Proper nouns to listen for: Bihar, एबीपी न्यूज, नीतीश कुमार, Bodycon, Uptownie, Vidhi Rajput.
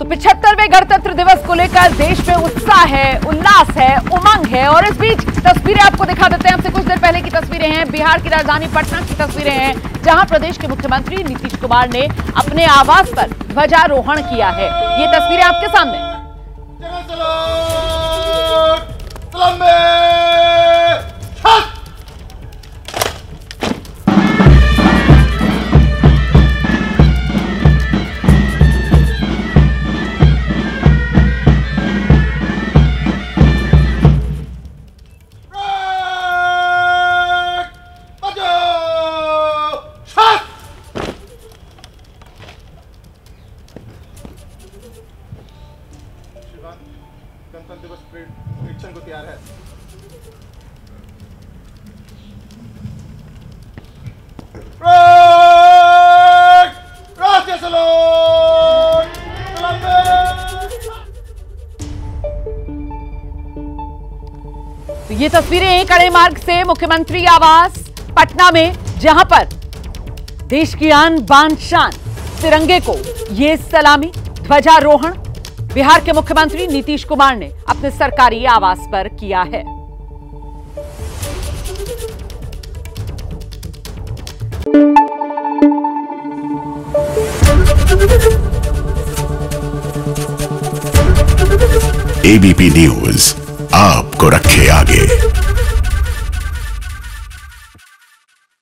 तो 75वें गणतंत्र दिवस को लेकर देश में उत्साह है, उल्लास है, उमंग है। और इस बीच तस्वीरें आपको दिखा देते हैं, हमसे कुछ देर पहले की तस्वीरें हैं, बिहार की राजधानी पटना की तस्वीरें हैं, जहां प्रदेश के मुख्यमंत्री नीतीश कुमार ने अपने आवास पर ध्वजारोहण किया है। ये तस्वीरें आपके सामने। गणतंत्र दिवस प्रेक्षण को तैयार है। तो ये तस्वीरें कड़े मार्ग से मुख्यमंत्री आवास पटना में, जहां पर देश की आन बान शान तिरंगे को ये सलामी, ध्वजारोहण बिहार के मुख्यमंत्री नीतीश कुमार ने अपने सरकारी आवास पर किया है। एबीपी न्यूज आपको रखे आगे।